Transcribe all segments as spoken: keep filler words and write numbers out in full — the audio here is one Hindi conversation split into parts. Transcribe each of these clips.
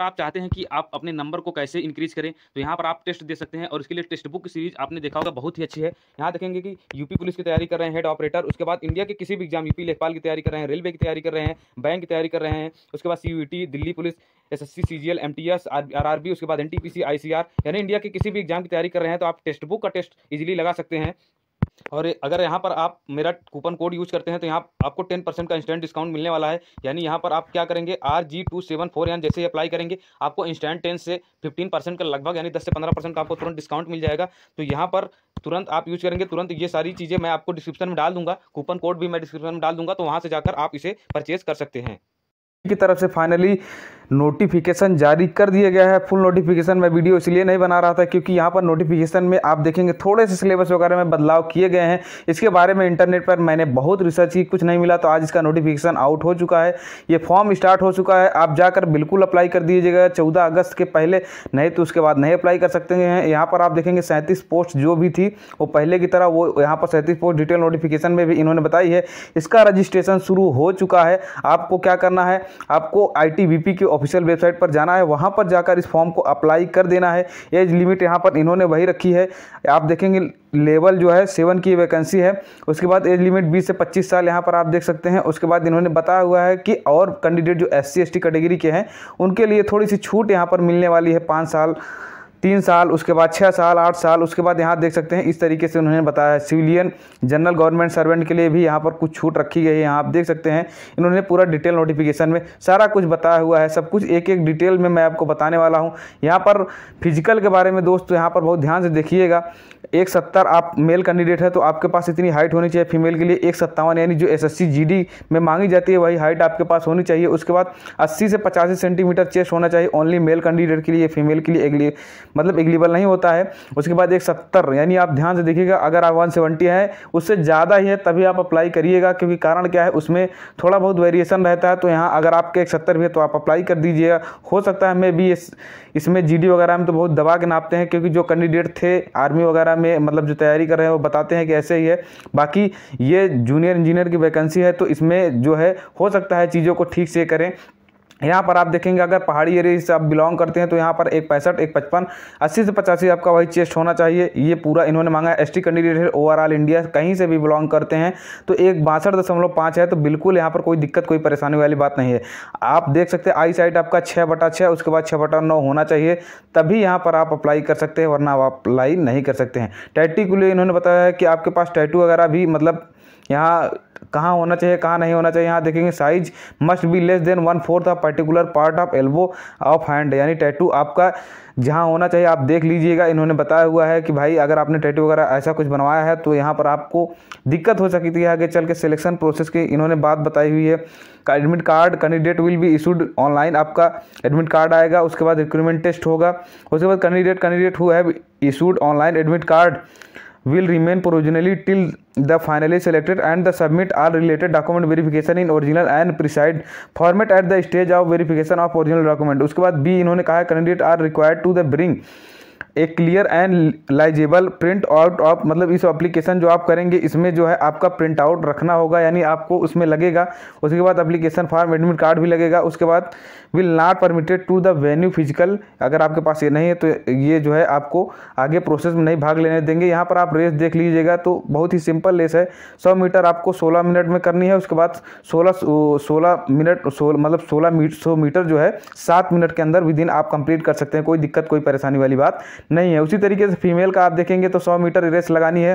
आप चाहते हैं कि आप अपने नंबर को कैसे इंक्रीज करें तो यहाँ पर आप टेस्ट दे सकते हैं। और इसके लिए टेस्ट बुक की सीरीज आपने देखा होगा, बहुत ही अच्छी है। यहाँ देखेंगे कि यूपी पुलिस की तैयारी कर रहे हैं हेड ऑपरेटर, उसके बाद इंडिया के किसी भी एग्जाम, यूपी लेखपाल की तैयारी कर रहे हैं, रेलवे की तैयारी कर रहे हैं, बैंक की तैयारी कर रहे हैं, उसके बाद CUET, Delhi police, SSC, CGL, MTS, RRB, उसके बाद एनटीपीसी, आईसीआर, यानी इंडिया के किसी भी एग्जाम की तैयारी कर रहे हैं तो आप टेस्ट बुक का टेस्ट ईजिली लगा सकते हैं। और अगर यहाँ पर आप मेरा कूपन कोड यूज करते हैं तो यहाँ आपको टेन परसेंट का इंस्टेंट डिस्काउंट मिलने वाला है। यानी यहाँ पर आप क्या करेंगे, R G two seven four यानी जैसे ही अप्लाई करेंगे आपको इंस्टेंट टेन से फिफ्टीन परसेंट का लगभग यानी दस से पंद्रह परसेंट का आपको तुरंत डिस्काउंट मिल जाएगा। तो यहाँ पर तुरंत आप यूज करेंगे, तुरंत ये सारी चीज़ें मैं आपको डिस्क्रिप्शन में डाल दूँगा, कूपन कोड भी मैं डिस्क्रिप्शन में डाल दूँगा, तो वहाँ से जाकर आप इसे परचेज कर सकते हैं। की तरफ से फाइनली नोटिफिकेशन जारी कर दिया गया है। फुल नोटिफिकेशन मैं वीडियो इसलिए नहीं बना रहा था क्योंकि यहाँ पर नोटिफिकेशन में आप देखेंगे थोड़े से सिलेबस वगैरह में बदलाव किए गए हैं। इसके बारे में इंटरनेट पर मैंने बहुत रिसर्च की, कुछ नहीं मिला, तो आज इसका नोटिफिकेशन आउट हो चुका है। ये फॉर्म स्टार्ट हो चुका है, आप जाकर बिल्कुल अप्लाई कर दीजिएगा चौदह अगस्त के पहले, नहीं तो उसके बाद नहीं अप्लाई कर सकते हैं। यहाँ पर आप देखेंगे सैंतीस पोस्ट जो भी थी वो पहले की तरह वो यहाँ पर सैंतीस पोस्ट डिटेल नोटिफिकेशन में भी इन्होंने बताई है। इसका रजिस्ट्रेशन शुरू हो चुका है। आपको क्या करना है, आपको आईटीबीपी की ऑफिशियल वेबसाइट पर जाना है, वहां पर जाकर इस फॉर्म को अप्लाई कर देना है। एज लिमिट यहां पर इन्होंने वही रखी है, आप देखेंगे लेवल जो है सेवन की वैकेंसी है। उसके बाद एज लिमिट बीस से पच्चीस साल यहाँ पर आप देख सकते हैं। उसके बाद इन्होंने बताया हुआ है कि और कैंडिडेट जो S C S T category के हैं उनके लिए थोड़ी सी छूट यहाँ पर मिलने वाली है, पाँच साल, तीन साल, उसके बाद छः साल, आठ साल। उसके बाद यहाँ देख सकते हैं इस तरीके से उन्होंने बताया है। सिविलियन जनरल गवर्नमेंट सर्वेंट के लिए भी यहाँ पर कुछ छूट रखी गई है, यहाँ आप देख सकते हैं। इन्होंने पूरा डिटेल नोटिफिकेशन में सारा कुछ बताया हुआ है, सब कुछ एक एक डिटेल में मैं आपको बताने वाला हूँ। यहाँ पर फिजिकल के बारे में दोस्तों यहाँ पर बहुत ध्यान से देखिएगा। एक सत्तर आप मेल कैंडिडेट है तो आपके पास इतनी हाइट होनी चाहिए, फीमेल के लिए एक सत्तावन यानी जो S S C G D में मांगी जाती है वही हाइट आपके पास होनी चाहिए। उसके बाद अस्सी से पचासी सेंटीमीटर चेस्ट होना चाहिए ओनली मेल कैंडिडेट के लिए, फीमेल के लिए मतलब एग्लीबल नहीं होता है। उसके बाद एक सत्तर यानी आप ध्यान से देखिएगा, अगर आप वन सेवेंटी है उससे ज़्यादा ही है तभी आप अप्लाई करिएगा, क्योंकि कारण क्या है उसमें थोड़ा बहुत वेरिएशन रहता है। तो यहाँ अगर आपके एक सत्तर भी है तो आप अप्लाई कर दीजिएगा। हो सकता है मे भी इस, इसमें जी डी वगैरह में तो बहुत दबा के नापते हैं, क्योंकि जो कैंडिडेट थे आर्मी वगैरह में मतलब जो तैयारी कर रहे हैं वो बताते हैं कि ऐसे ही है। बाकी ये जूनियर इंजीनियर की वैकेंसी है तो इसमें जो है हो सकता है चीज़ों को ठीक से करें। यहाँ पर आप देखेंगे अगर पहाड़ी एरिया से आप बिलोंग करते हैं तो यहाँ पर एक पैंसठ, एक पचपन, अस्सी से पचासी आपका वही चेस्ट होना चाहिए। ये पूरा इन्होंने मांगा है। एसटी कैंडिडेट है, ओवरऑल इंडिया कहीं से भी बिलोंग करते हैं तो एक बासठ दशमलव पाँच है, तो बिल्कुल यहाँ पर कोई दिक्कत कोई परेशानी वाली बात नहीं है। आप देख सकते हैं आई साइट आपका छः बटा छः उसके बाद छः बटा नौ होना चाहिए, तभी यहाँ पर आप अप्लाई कर सकते हैं, वरना आप अप्लाई नहीं कर सकते हैं। टैटू के लिए इन्होंने बताया है कि आपके पास टैटू वगैरह भी मतलब यहाँ कहाँ होना चाहिए कहाँ नहीं होना चाहिए। यहाँ देखेंगे size must be less than one fourth of particular part of elbow of hand, यानी टैटू आपका जहाँ होना चाहिए आप देख लीजिएगा। इन्होंने बताया हुआ है कि भाई अगर आपने टैटू वगैरह ऐसा कुछ बनवाया है तो यहाँ पर आपको दिक्कत हो सकती है आगे चल के सिलेक्शन प्रोसेस की, इन्होंने बात बताई हुई है। Admit card candidate will be issued online, आपका एडमिट कार्ड आएगा, उसके बाद रिक्रूटमेंट टेस्ट होगा, उसके बाद कैंडिडेट कैंडिडेट हुआ है issued online admit card will remain provisionally till the finally selected and the submit all related document verification in original and precise format at the stage of verification of original document। उसके बाद B इन्होंने कहा है candidate are required to the bring a clear and legible print out of, मतलब इस एप्लीकेशन जो आप करेंगे इसमें जो है आपका प्रिंट आउट रखना होगा, यानी आपको उसमें लगेगा। उसके बाद एप्लीकेशन फॉर्म एडमिट कार्ड भी लगेगा। उसके बाद will not permitted to the venue physical, अगर आपके पास ये नहीं है तो ये जो है आपको आगे प्रोसेस में नहीं भाग लेने देंगे। यहाँ पर आप रेस देख लीजिएगा तो बहुत ही सिंपल रेस है, सौ मीटर आपको सोलह मिनट में करनी है। उसके बाद सोलह सोलह मिनट सोलह मतलब सोलह मीट सौ मीटर जो है सात मिनट के अंदर विदिन आप कंप्लीट कर सकते हैं, कोई दिक्कत कोई परेशानी वाली बात नहीं है। उसी तरीके से फीमेल का आप देखेंगे तो सौ मीटर रेस लगानी है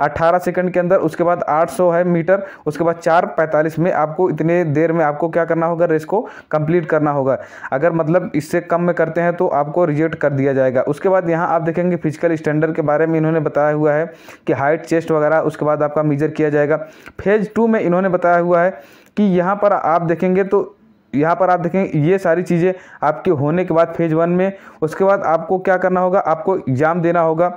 अट्ठारह सेकंड के अंदर, उसके बाद आठ सौ है मीटर, उसके बाद चार पैंतालीस में आपको इतने देर में आपको क्या करना होगा, रेस को कंप्लीट करना होगा। अगर मतलब इससे कम में करते हैं तो आपको रिजेक्ट कर दिया जाएगा। उसके बाद यहाँ आप देखेंगे फिजिकल स्टैंडर्ड के बारे में इन्होंने बताया हुआ है कि हाइट चेस्ट वगैरह, उसके बाद आपका मेजर किया जाएगा। फेज टू में इन्होंने बताया हुआ है कि यहाँ पर आप देखेंगे तो यहाँ पर आप देखेंगे ये सारी चीज़ें आपके होने के बाद फेज़ वन में उसके बाद आपको क्या करना होगा, आपको एग्ज़ाम देना होगा।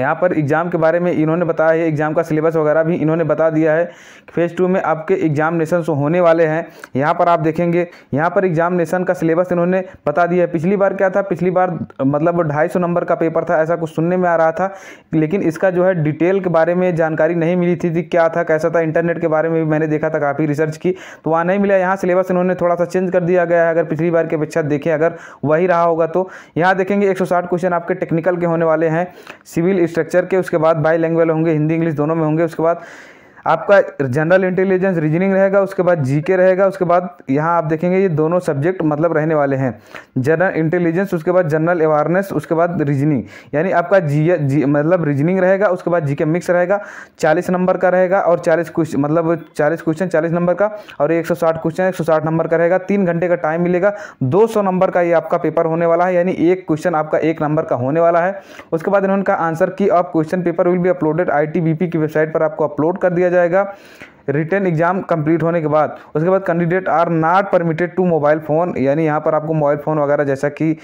यहाँ पर एग्ज़ाम के बारे में इन्होंने बताया है, एग्ज़ाम का सिलेबस वगैरह भी इन्होंने बता दिया है। फेज़ टू में आपके एग्जामिनेशन होने वाले हैं, यहाँ पर आप देखेंगे यहाँ पर एग्जामिनेशन का सिलेबस इन्होंने बता दिया है। पिछली बार क्या था, पिछली बार मतलब ढाई सौ नंबर का पेपर था ऐसा कुछ सुनने में आ रहा था, लेकिन इसका जो है डिटेल के बारे में जानकारी नहीं मिली थी, क्या था कैसा था। इंटरनेट के बारे में भी मैंने देखा था, काफ़ी रिसर्च की तो वहाँ नहीं मिला। यहाँ सिलेबस इन्होंने थोड़ा सा चेंज कर दिया गया है, अगर पिछली बार की अपेक्षा देखें अगर वही रहा होगा तो। यहाँ देखेंगे एक सौ साठ क्वेश्चन आपके टेक्निकल के होने वाले हैं, सिविल स्ट्रक्चर के, उसके बाद बाईलैंग्वेज होंगे, हिंदी इंग्लिश दोनों में होंगे। उसके बाद आपका जनरल इंटेलिजेंस रीजनिंग रहेगा, उसके बाद जीके रहेगा। उसके बाद यहाँ आप देखेंगे ये दोनों सब्जेक्ट मतलब रहने वाले हैं, जनरल इंटेलिजेंस, उसके बाद जनरल अवेयरनेस, उसके बाद रीजनिंग, यानी आपका जी, जी मतलब रीजनिंग रहेगा। उसके बाद जीके मिक्स रहेगा, चालीस नंबर का रहेगा और चालीस क्वेश्चन मतलब चालीस क्वेश्चन चालीस नंबर का और एक सौ साठ क्वेश्चन एक सौ साठ नंबर का रहेगा। तीन घंटे का टाइम मिलेगा, दो सौ नंबर का ये आपका पेपर होने वाला है, यानी एक क्वेश्चन आपका एक नंबर का होने वाला है। उसके बाद इन्होंने कहा answer key of question paper will be uploaded, I T B P की वेबसाइट पर आपको अपलोड कर दिया जाएगा रिटन एग्जाम कंप्लीट होने के बाद। उसके बाद candidate are not permitted to mobile phone, यानी यहाँ पर आपको मोबाइल फ़ोन वगैरह जैसा कि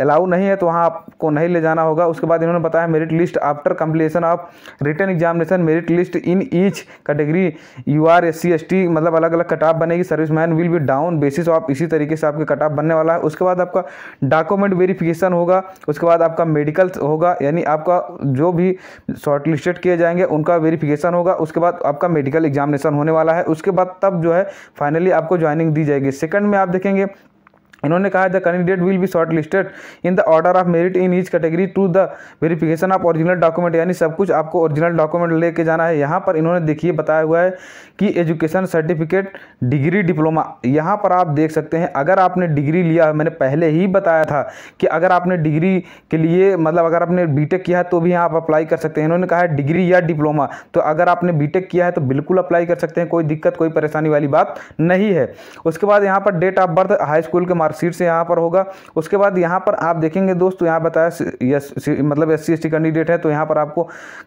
अलाउ नहीं है तो वहाँ आपको नहीं ले जाना होगा। उसके बाद इन्होंने बताया merit list after completion of written examination, merit list in each category U R S C S T मतलब अलग अलग कट ऑफ बनेगी, service man will be down basis of, इसी तरीके से आपके कट ऑफ बनने वाला है। उसके बाद आपका डॉक्यूमेंट वेरिफिकेशन होगा, उसके बाद आपका मेडिकल होगा, यानी आपका जो भी शॉर्ट लिस्टेड किए जाएंगे उनका वेरीफिकेशन होगा। उसके बाद आपका मेडिकल एग्जामिनेशन होने वाला है, उसके बाद तब जो है फाइनली आपको ज्वाइनिंग दी जाएगी। सेकंड में आप देखेंगे इन्होंने कहा the candidate will be shortlisted in the order of merit in each category to the verification of original document, यानी सब कुछ आपको ओरिजिनल डॉक्यूमेंट लेके जाना है। यहाँ पर इन्होंने देखिए बताया हुआ है कि एजुकेशन सर्टिफिकेट, डिग्री, डिप्लोमा, यहाँ पर आप देख सकते हैं। अगर आपने डिग्री लिया है, मैंने पहले ही बताया था कि अगर आपने डिग्री के लिए मतलब अगर आपने बी टेक किया है तो भी यहाँ आप अप्लाई कर सकते हैं। इन्होंने कहा है डिग्री या डिप्लोमा, तो अगर आपने बी टेक किया है तो बिल्कुल अप्लाई कर सकते हैं, कोई दिक्कत कोई परेशानी वाली बात नहीं है। उसके बाद यहाँ पर date of birth, high school के सीट से यहाँ पर होगा। उसके बाद यहाँ पर आप देखेंगे दोस्तों, यहाँ बताया यस मतलब S C S T candidate है तो यहाँ पर आपको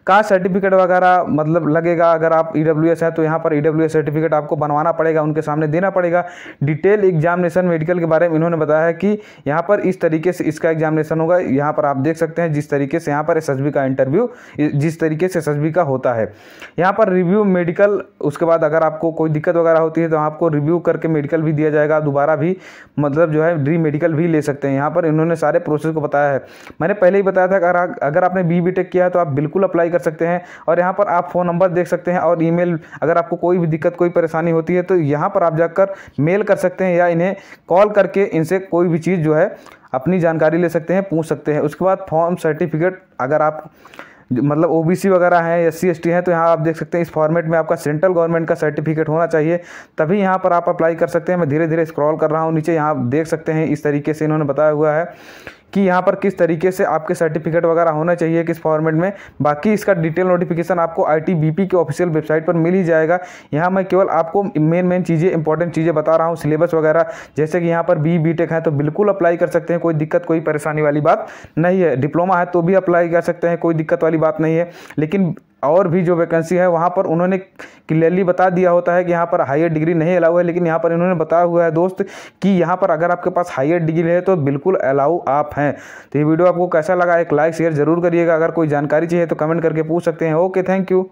कास्ट सर्टिफिकेट वगैरह मतलब लगेगा। अगर आप ई डब्ल्यू एस है तो यहाँ पर ई डब्ल्यू एस सर्टिफिकेट आपको बनवाना पड़ेगा, उनके सामने देना पड़ेगा। डिटेल एग्जामिनेशन मेडिकल के बारे में इन्होंने बताया है कि यहाँ पर इस तरीके से इसका एग्जामिनेशन होगा। यहाँ पर आप देख सकते हैं जिस तरीके से यहाँ पर एस एस बी का इंटरव्यू जिस तरीके से एस एस बी का होता है। यहाँ पर रिव्यू मेडिकल, उसके बाद अगर आपको कोई दिक्कत वगैरह होती है तो आपको रिव्यू करके मेडिकल भी दिया जाएगा, दोबारा भी मतलब जो है ड्री मेडिकल भी ले सकते हैं। यहाँ पर इन्होंने सारे प्रोसेस को बताया है। मैंने पहले ही बताया था अगर अगर आपने बी बी टेक किया है तो आप बिल्कुल अप्लाई कर सकते हैं। और यहाँ पर आप फ़ोन नंबर देख सकते हैं और ईमेल, अगर आपको कोई भी दिक्कत कोई परेशानी होती है तो यहाँ पर आप जाकर मेल कर सकते हैं या इन्हें कॉल करके इनसे कोई भी चीज़ जो है अपनी जानकारी ले सकते हैं, पूछ सकते हैं। उसके बाद फॉर्म सर्टिफिकेट, अगर आप मतलब ओबीसी वगैरह हैं, एस सी एस टी हैं तो यहाँ आप देख सकते हैं इस फॉर्मेट में आपका सेंट्रल गवर्नमेंट का सर्टिफिकेट होना चाहिए, तभी यहाँ पर आप अप्लाई कर सकते हैं। मैं धीरे धीरे स्क्रॉल कर रहा हूँ नीचे, यहाँ आप देख सकते हैं इस तरीके से इन्होंने बताया हुआ है कि यहाँ पर किस तरीके से आपके सर्टिफिकेट वगैरह होना चाहिए, किस फॉर्मेट में। बाकी इसका डिटेल नोटिफिकेशन आपको आईटीबीपी के ऑफिशियल वेबसाइट पर मिल ही जाएगा। यहाँ मैं केवल आपको मेन मेन चीज़ें, इंपॉर्टेंट चीज़ें बता रहा हूँ। सिलेबस वगैरह जैसे कि यहाँ पर बी बी टेक है तो बिल्कुल अप्लाई कर सकते हैं, कोई दिक्कत कोई परेशानी वाली बात नहीं है। डिप्लोमा है तो भी अप्लाई कर सकते हैं, कोई दिक्कत वाली बात नहीं है। लेकिन और भी जो वैकेंसी है वहाँ पर उन्होंने क्लियरली बता दिया होता है कि यहाँ पर हायर डिग्री नहीं अलाउ है, लेकिन यहाँ पर इन्होंने बताया हुआ है दोस्त कि यहाँ पर अगर आपके पास हायर डिग्री है तो बिल्कुल अलाउ आप हैं। तो ये वीडियो आपको कैसा लगा, एक लाइक शेयर जरूर करिएगा। अगर कोई जानकारी चाहिए तो कमेंट करके पूछ सकते हैं। Okay, thank you.